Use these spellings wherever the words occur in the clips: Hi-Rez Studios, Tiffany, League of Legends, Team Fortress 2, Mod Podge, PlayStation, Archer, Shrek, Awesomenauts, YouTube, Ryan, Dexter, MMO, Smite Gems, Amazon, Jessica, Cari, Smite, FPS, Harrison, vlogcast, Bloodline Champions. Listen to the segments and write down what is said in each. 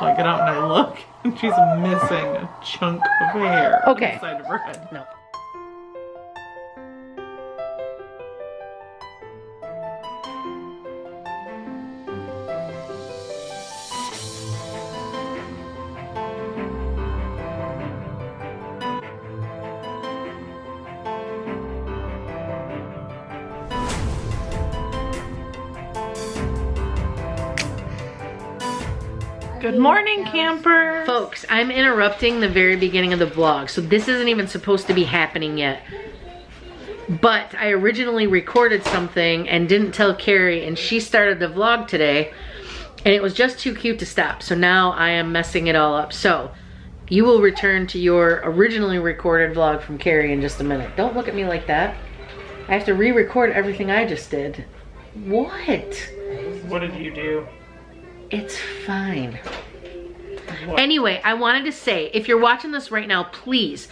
I get out and I look, and she's missing a chunk of hair on the side of her head. No. Good morning, campers. Folks, I'm interrupting the very beginning of the vlog, so this isn't even supposed to be happening yet. But I originally recorded something and didn't tell Cari, and she started the vlog today, and it was just too cute to stop. So now I am messing it all up. So you will return to your originally recorded vlog from Cari in just a minute. Don't look at me like that. I have to re-record everything I just did. What? What did you do? It's fine. What? Anyway, I wanted to say, if you're watching this right now, please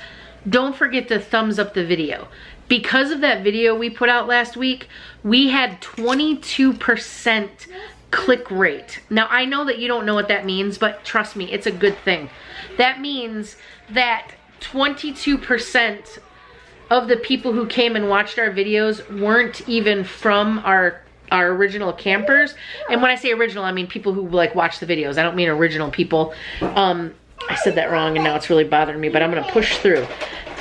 don't forget to thumbs up the video. Because of that video we put out last week, we had 22% click rate. Now, I know that you don't know what that means, but trust me, it's a good thing. That means that 22% of the people who came and watched our videos weren't even from our original campers. And when I say original, I mean people who like watch the videos. I don't mean original people. I said that wrong and now it's really bothering me, but I'm gonna push through.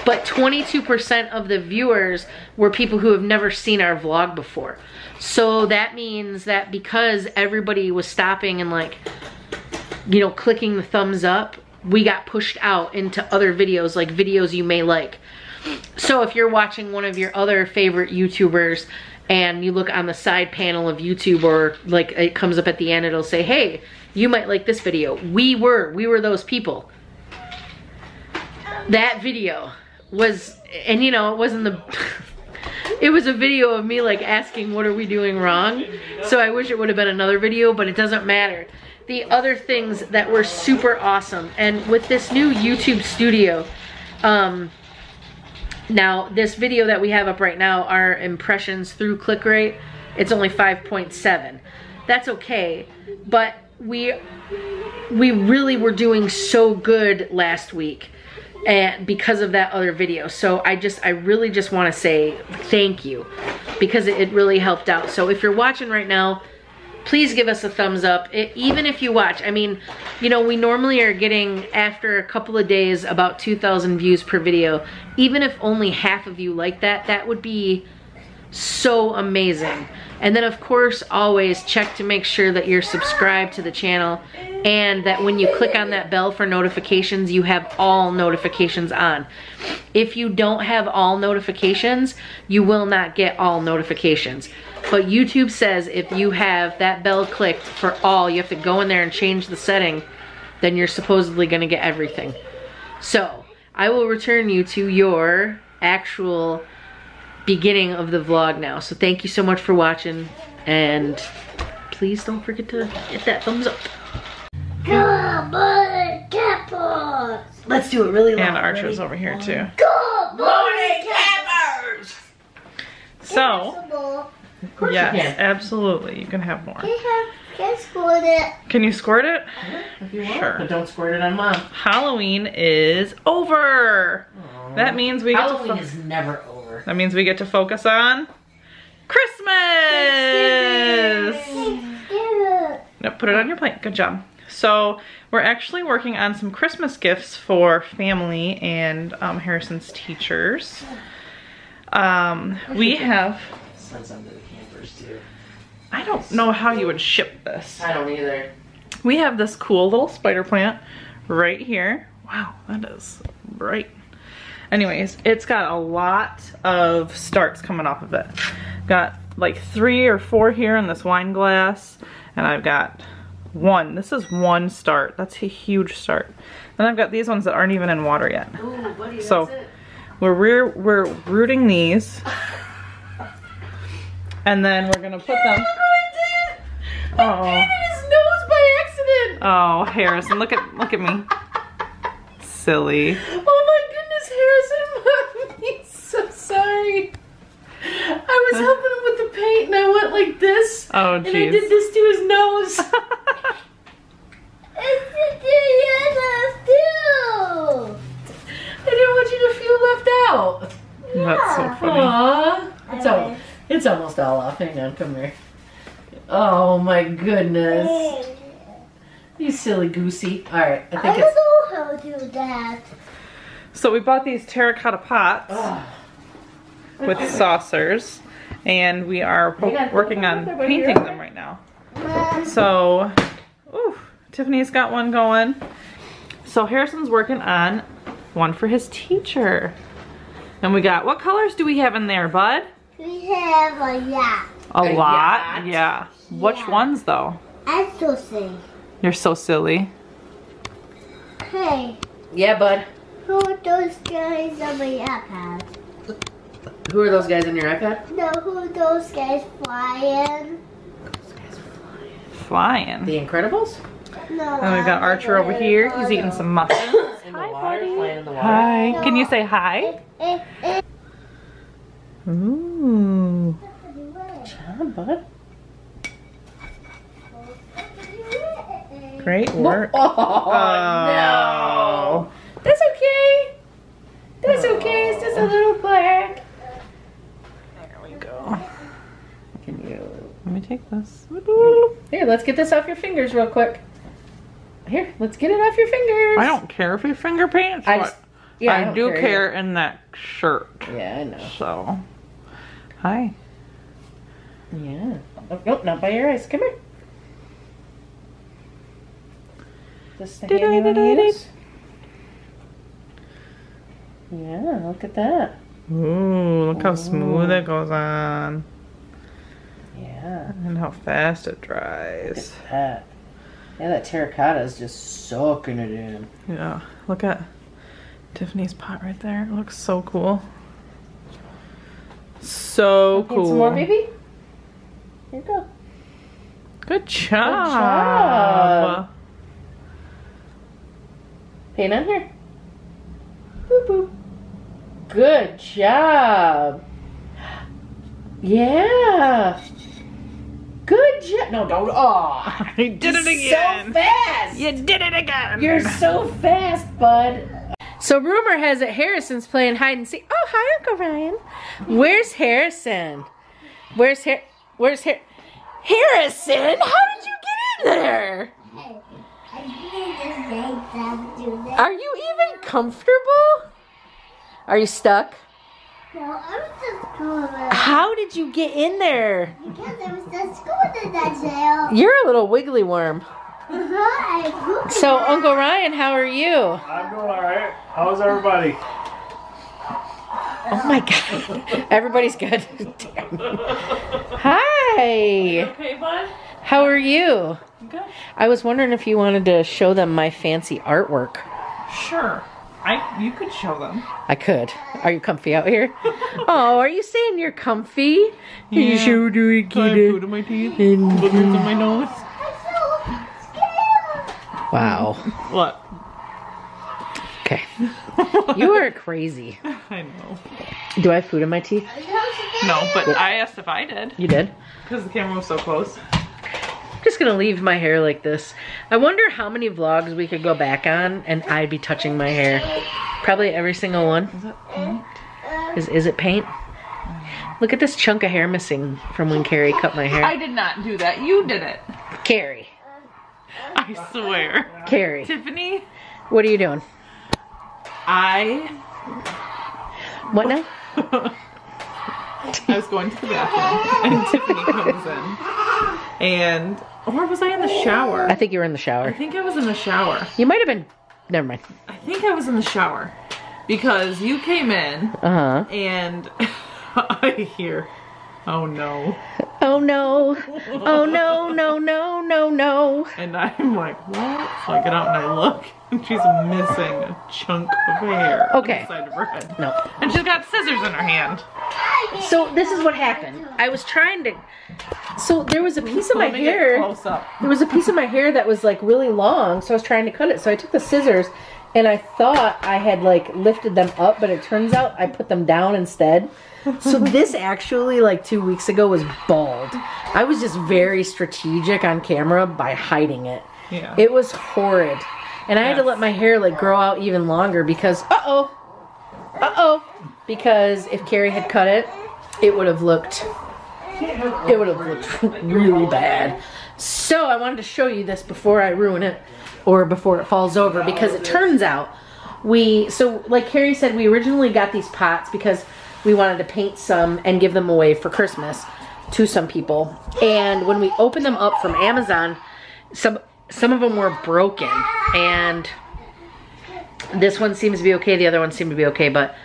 But 22% of the viewers were people who have never seen our vlog before. So that means that because everybody was stopping and like, you know, clicking the thumbs up, we got pushed out into other videos, like videos you may like. So if you're watching one of your other favorite YouTubers and you look on the side panel of YouTube, or like it comes up at the end, it'll say, hey, you might like this video. We were those people. That video was, and you know, it wasn't the, it was a video of me like asking, what are we doing wrong? So I wish it would have been another video, but it doesn't matter. The other things that were super awesome, and with this new YouTube studio, now, this video that we have up right now, our impressions through click rate, it's only 5.7. That's okay, but we really were doing so good last week and because of that other video. So I really just want to say thank you, because it really helped out. So if you're watching right now, please give us a thumbs up. Even if you watch, I mean, you know, we normally are getting, after a couple of days, about 2,000 views per video. Even if only half of you like that, that would be so amazing. And then of course, always check to make sure that you're subscribed to the channel and that when you click on that bell for notifications, you have all notifications on. If you don't have all notifications, you will not get all notifications. But YouTube says if you have that bell clicked for all, you have to go in there and change the setting, then you're supposedly gonna get everything. So, I will return you to your actual beginning of the vlog now. So thank you so much for watching, and please don't forget to hit that thumbs up. Good morning, campers! Let's do it really loud. And Archer's over here too. Good morning, campers! So, yes, you absolutely. You can have more. Can I squirt it? Can you squirt it? If you want, sure. But don't squirt it on Mom. Halloween is over. Aww. That means we Halloween is never over. That means we get to focus on Christmas. No, put it on your plate. Good job. So we're actually working on some Christmas gifts for family and Harrison's teachers. We have. Under the campers too. I don't know how you would ship this. I don't either. We have this cool little spider plant right here. Wow, that is bright. Anyways, it's got a lot of starts coming off of it. Got like 3 or 4 here in this wine glass, and I've got one. This is one start. That's a huge start. Then I've got these ones that aren't even in water yet. Ooh, buddy, so that's it. We're rooting these. And then we're gonna put them. I painted his nose by accident. Oh, Harrison, look at me. Silly. Oh my goodness, Harrison, I'm so sorry. I was helping him with the paint, and I went like this. Oh, geez. And I did this to his nose. almost all off. Hang on, come here. Oh my goodness. You silly goosey. Alright, I think it's... I don't know how to do that. So we bought these terracotta pots with saucers, and we are working on painting them right now. So, ooh, Tiffany's got one going. So Harrison's working on one for his teacher. And we got, what colors do we have in there, bud? We have a lot. A lot? Yeah. Which ones, though? I'm so silly. You're so silly. Hey. Yeah, bud. Who are those guys on my iPad? Who are those guys on your iPad? No, who are those guys flying? Those guys flying. Flying? The Incredibles? No. And we've got Archer over here. He's eating some muffins. Hi, buddy. Hi. No. Can you say hi? Ooh. Good job, bud. Great work. Oh, no. That's okay. That's okay. It's just a little black. There we go. Can you? Let me take this. Here, let's get this off your fingers real quick. Here, let's get it off your fingers. I don't care if your finger paints. I do care in that shirt. Yeah, I know. So, hi. Yeah. Oh, nope, not by your eyes. Come here. This thing you want to use? Yeah, look at that. Ooh, look how smooth it goes on. Yeah. And how fast it dries. Look at that. Yeah, that terracotta is just soaking it in. Yeah, look at Tiffany's pot right there. It looks so cool. So cool. Need some more, baby? Here you go. Good job. Good job. Paint on here. Boop, boop. Good job. Yeah. Good job. No, don't. Oh, you did it again. So fast. You did it again. You're so fast, bud. So rumor has it Harrison's playing hide and seek. Oh, hi, Uncle Ryan. Where's Harrison? Harrison? How did you get in there? Are you even comfortable? Are you stuck? No, I'm just going. How did you get in there? Because I was just going in that jail. You're a little wiggly worm. Uh-huh. So, Uncle Ryan, how are you? I'm doing all right. How's everybody? Oh my God. Everybody's good. Damn. Hi. Are you okay, bud? How are you? I'm good. I was wondering if you wanted to show them my fancy artwork. Sure. You could show them. I could. Are you comfy out here? Oh, are you saying you're comfy? Yeah. You sure do. Can I have food in my teeth? And boogers in my nose? I'm so scared. Wow. What? Okay. You are crazy. I know. Do I have food in my teeth? No, but I asked if I did. You did? Because the camera was so close. I'm just going to leave my hair like this. I wonder how many vlogs we could go back on and I'd be touching my hair. Probably every single one. Is that paint? Is it paint? Look at this chunk of hair missing from when Cari cut my hair. I did not do that. You did it. Cari. I swear. Cari. Tiffany? What are you doing? What now? I was going to the bathroom and Tiffany comes in. And, or was I in the shower? I think you were in the shower. I think I was in the shower. You might have been, never mind. I think I was in the shower because you came in and I hear, oh no. Oh no. Oh no, no, no, no, no. And I'm like, what? So I get out and I look. And she's missing a chunk of hair on the side of her head. No. And she's got scissors in her hand. So this is what happened. I was trying to... So there was a piece of my hair... Close up. There was a piece of my hair that was like really long, so I was trying to cut it. So I took the scissors and I thought I had like lifted them up, but it turns out I put them down instead. So this actually like 2 weeks ago was bald. I was just very strategic on camera by hiding it. Yeah. It was horrid. And I had to let my hair like grow out even longer because, because if Cari had cut it, it would have looked it would have looked really bad. So I wanted to show you this before I ruin it or before it falls over, because it turns out so like Cari said, we originally got these pots because we wanted to paint some and give them away for Christmas to some people. And when we opened them up from Amazon, some of them were broken, and this one seems to be okay, the other one seemed to be okay, but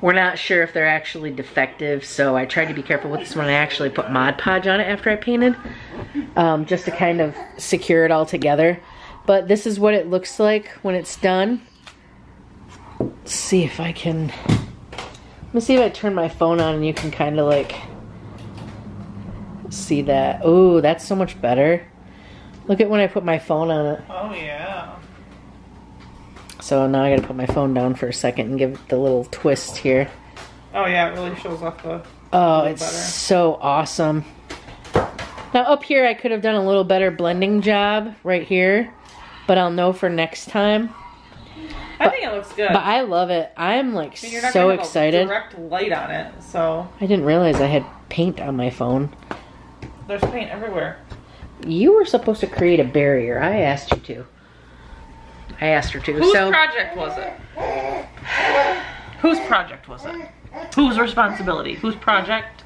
we're not sure if they're actually defective. So I tried to be careful with this one. I actually put Mod Podge on it after I painted, just to kind of secure it all together. But this is what it looks like when it's done. Let's see if I can, let me see if I turn my phone on and you can kind of like see that. Oh, that's so much better. Look at when I put my phone on it. Oh yeah. So now I gotta put my phone down for a second and give it the little twist here. Oh yeah, it really shows off the... Oh, it's better. So awesome. Now up here I could have done a little better blending job right here, but I'll know for next time. I think it looks good. But I love it. I'm like, I mean, you're not so excited. Direct light on it, so... I didn't realize I had paint on my phone. There's paint everywhere. You were supposed to create a barrier. I asked you to. I asked her to. Whose project was it? Whose project was it? Whose responsibility? Whose project?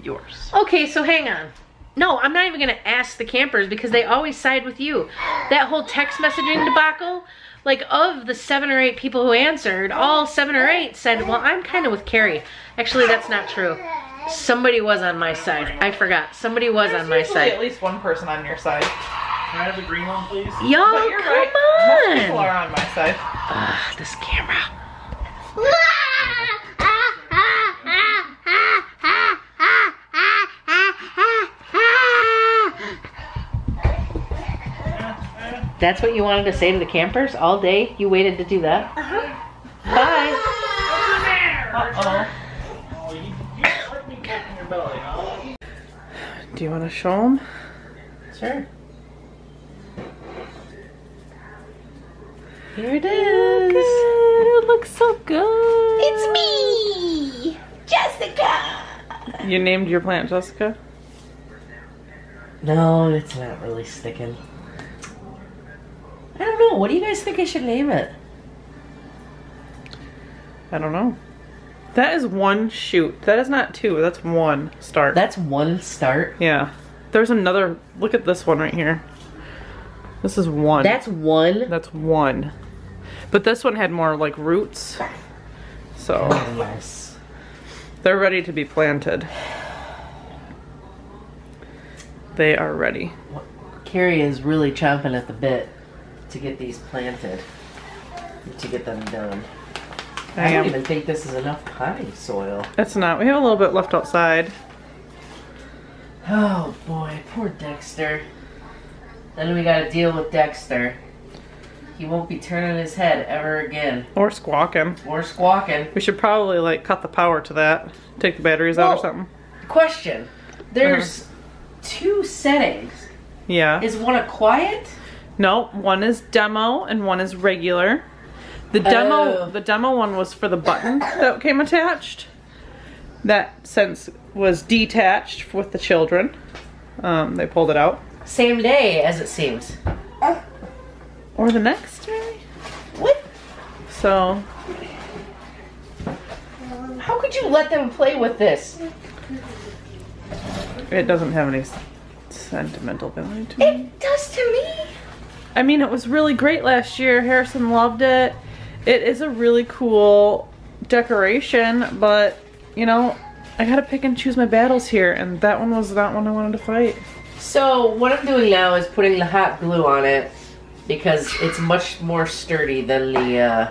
Yours. Okay, so hang on. No, I'm not even going to ask the campers because they always side with you. That whole text messaging debacle, like of the 7 or 8 people who answered, all 7 or 8 said, well, I'm kind of with Cari. Actually, that's not true. Somebody was on my side. I forgot. Somebody was on my side. At least one person on your side. Can I have the green one, please? Yo, but you're right. Most people are on my side. Ugh, this camera. That's what you wanted to say to the campers all day? You waited to do that? Uh-huh. Bye. Uh-oh. Do you want to show them? Sure. Here it is. It looks so good. It's me, Jessica. You named your plant Jessica? No, it's not really sticking. I don't know. What do you guys think I should name it? I don't know. That is one shoot. That is not two. That's one start. That's one start? Yeah. There's another. Look at this one right here. This is one. That's one? That's one. But this one had more like roots. So. Oh, nice. They're ready to be planted. They are ready. Cari is really chomping at the bit to get these planted. To get them done. I don't even think this is enough potting soil. It's not. We have a little bit left outside. Oh boy, poor Dexter. Then we gotta deal with Dexter. He won't be turning his head ever again. Or squawking. Or squawking. We should probably like cut the power to that. Take the batteries out or something. Question. There's two settings. Yeah. Is one a quiet? No, one is demo and one is regular. The demo one was for the button that came attached. That since was detached with the children. They pulled it out. Same day, as it seems. Or the next day? What? So. How could you let them play with this? It doesn't have any sentimental value to me. It does to me. I mean, it was really great last year. Harrison loved it. It is a really cool decoration, but, you know, I gotta pick and choose my battles here, and that one was not one I wanted to fight. So, what I'm doing now is putting the hot glue on it, because it's much more sturdy than the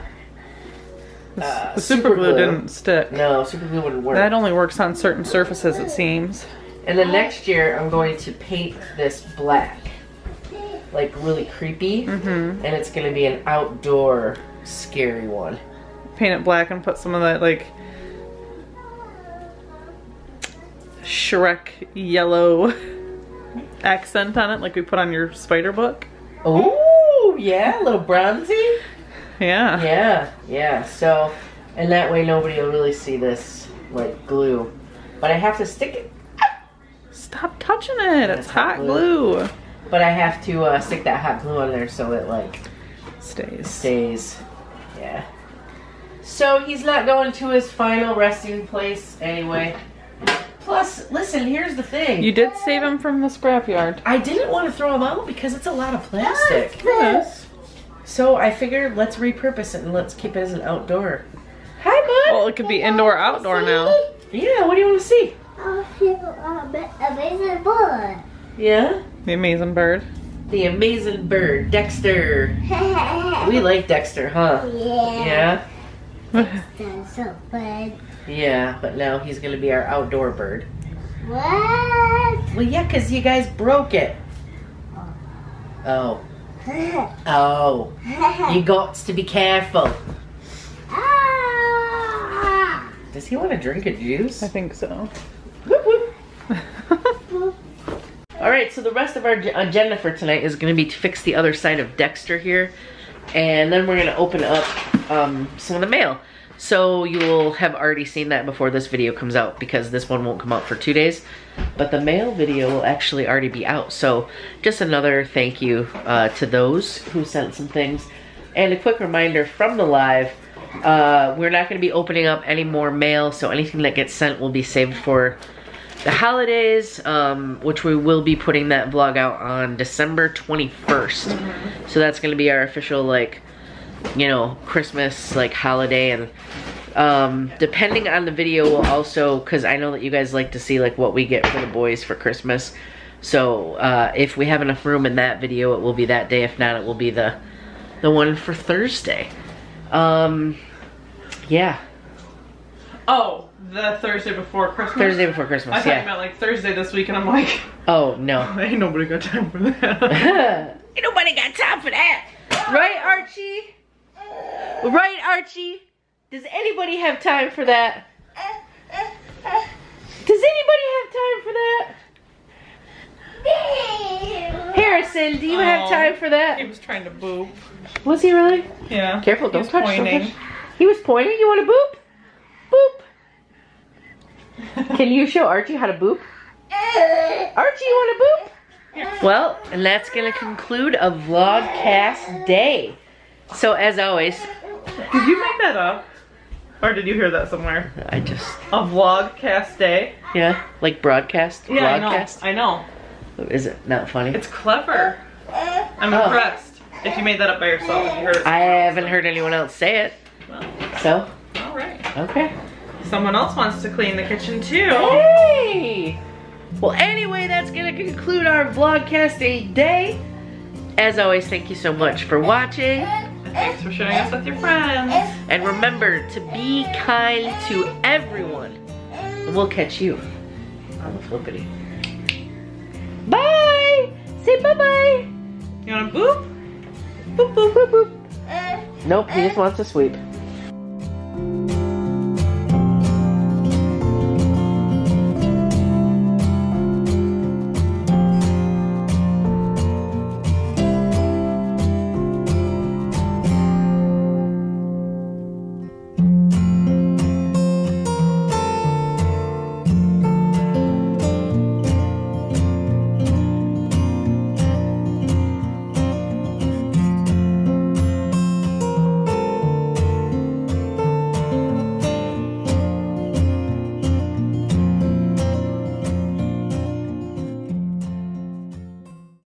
super glue didn't stick. No, super glue wouldn't work. That only works on certain surfaces, it seems. And then next year, I'm going to paint this black. Like, really creepy, and it's gonna be an outdoor... scary one. Paint it black and put some of that like Shrek yellow accent on it, like we put on your spider book. Oh yeah, a little bronzy. Yeah. Yeah, yeah. So, and that way nobody will really see this like glue. But I have to stick it Stop touching it. It's hot glue. But I have to stick that hot glue on there so it like stays. Yeah. So he's not going to his final resting place anyway. Plus, listen, here's the thing. You did save him from the scrapyard. I didn't want to throw him out because it's a lot of plastic. Yes. So I figured let's repurpose it and let's keep it as an outdoor. Hi, bud. Well, it could be indoor, outdoor now. Yeah, what do you want to see? I feel amazing bird. Yeah? The amazing bird. The amazing bird, Dexter. We like Dexter, huh? Yeah. Yeah? Dexter's so fun. Yeah, but now he's going to be our outdoor bird. What? Well, yeah, because you guys broke it. Oh. Oh. You got to be careful. Does he want to drink a juice? I think so. Whoop, whoop. All right, so the rest of our agenda for tonight is going to be to fix the other side of Dexter here. And then we're going to open up some of the mail. So you'll have already seen that before this video comes out because this one won't come out for 2 days. But the mail video will actually already be out. So just another thank you to those who sent some things. And a quick reminder from the live, we're not going to be opening up any more mail, so anything that gets sent will be saved for the holidays, which we will be putting that vlog out on December 21st. Mm-hmm. So that's going to be our official, like, you know, Christmas, like, holiday. And depending on the video, we'll also, because I know that you guys like to see, like, what we get for the boys for Christmas. So if we have enough room in that video, it will be that day. If not, it will be the one for Thursday. Yeah. Oh, the Thursday before Christmas? Thursday before Christmas, I thought you meant like Thursday this week, and I'm like... Oh, no. Ain't nobody got time for that. Ain't nobody got time for that! Right, Archie? Right, Archie? Does anybody have time for that? Does anybody have time for that? Harrison, do you have time for that? He was trying to boop. Was he really? Yeah. Careful, don't touch. Pointing. He was pointing. You want to boop? Boop. Can you show Archie how to boop? Archie, you want to boop? Yeah. Well, and that's going to conclude a vlogcast day. So as always. Did you make that up? Or did you hear that somewhere? I just. A vlogcast day? Yeah, like broadcast. Yeah, vlogcast. I know. Is it not funny? It's clever. I'm impressed. If you made that up by yourself, you heard it. I haven't heard anyone else say it. Well, so? All right. Okay. Someone else wants to clean the kitchen too. Hey! Well, anyway, that's going to conclude our vlogcasting day. As always, thank you so much for watching. And thanks for sharing us with your friends. And remember to be kind to everyone. And we'll catch you on the flippity. Bye! Say bye-bye! You wanna boop? Boop, boop, boop, boop. Nope, he just wants to sweep.